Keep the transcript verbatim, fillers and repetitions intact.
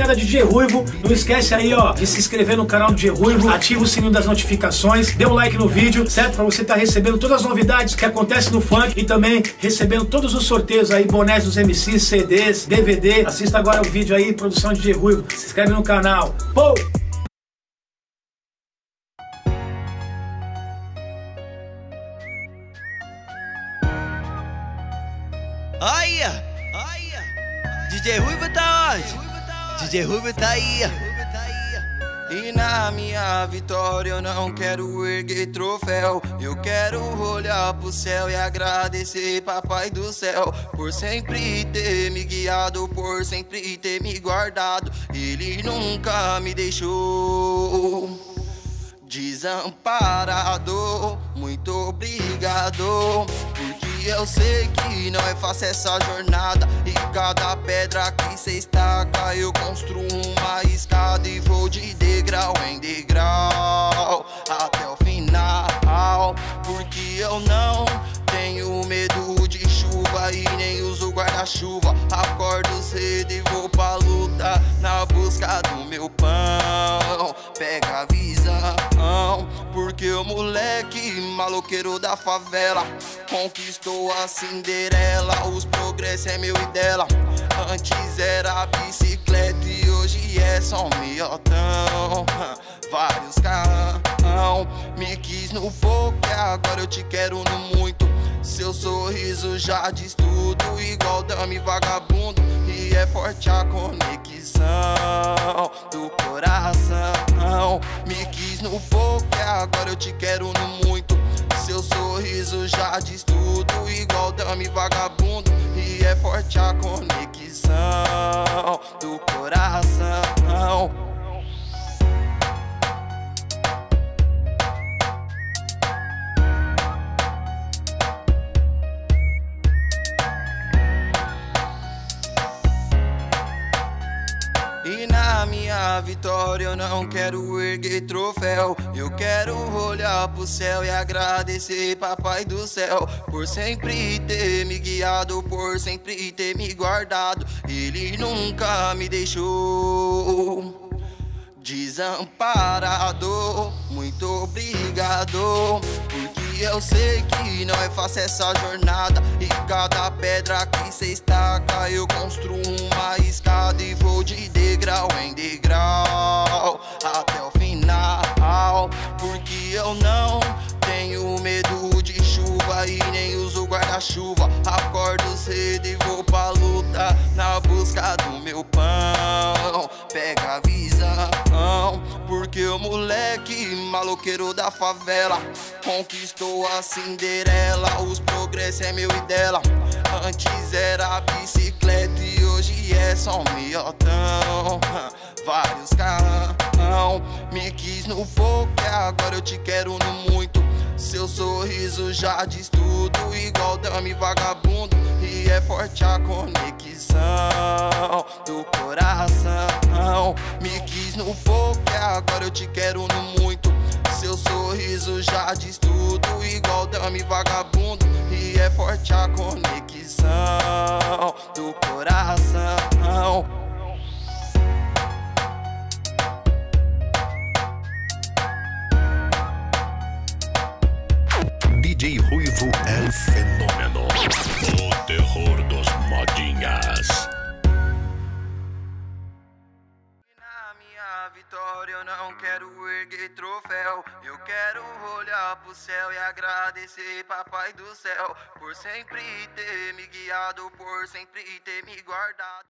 Era D J Rhuivo, não esquece aí ó de se inscrever no canal do D J Rhuivo, ativa o sininho das notificações, dê um like no vídeo, certo? Pra você estar tá recebendo todas as novidades que acontecem no funk e também recebendo todos os sorteios aí, bonés dos M Cs, C Ds, D V D. Assista agora o vídeo aí, produção de D J Rhuivo, se inscreve no canal. Pou! Olha! Olha! D J Rhuivo tá onde? D J Rhuivo tá aí. E na minha vitória eu não quero erguer troféu, eu quero olhar pro céu e agradecer papai do céu por sempre ter me guiado, por sempre ter me guardado. Ele nunca me deixou desamparado. Muito obrigado, porque eu sei que não é fácil essa jornada. E cada pedra que cê estaca, eu construo uma escada e vou de degrau em degrau até o final. Porque eu não tenho medo de chuva e nem uso guarda-chuva. Acordo cedo e vou pra luta na busca do meu pão. Pega a visão, porque o moleque maloqueiro da favela conquistou a Cinderela. Os progressos é meu e dela. Antes era bicicleta e hoje é só um meiotão. Vários carrão, me quis no pouco e agora eu te quero no muito. Seu sorriso já diz tudo, igual dame vagabundo. E é forte a conexão do coração. Me quis no pouco e agora eu te quero no muito. Seu sorriso já diz tudo, igual dame vagabundo. E é forte a conexão do coração. E na minha vitória eu não quero erguer troféu, eu quero olhar pro céu e agradecer papai do céu por sempre ter me guiado, por sempre ter me guardado. Ele nunca me deixou desamparado. Muito obrigado, porque eu sei que não é fácil essa jornada. E cada pedra que cê estaca, eu construo uma escada e vou de degrau em degrau até o final. Porque eu não tenho medo de chuva e nem uso guarda-chuva. Acordo cedo e vou pra luta na busca do meu pão. Pega a visão, porque o moleque maloqueiro da favela conquistou a Cinderela. Os progressos é meu e dela. Antes era bicicleta e hoje é só um meiotão. Vários carrão, me quis no pouco e agora eu te quero no muito. Seu sorriso já diz tudo, igual dame vagabundo. E é forte a conexão do coração. Me quis no pouco e agora eu te quero no muito. Seu sorriso já diz tudo, igual dame vagabundo. E é forte a conexão do coração. D J Rhuivo é o fenômeno, o terror dos modinhas. Na minha vitória eu não quero erguer troféu, eu quero olhar pro céu e agradecer papai do céu por sempre ter me guiado, por sempre ter me guardado.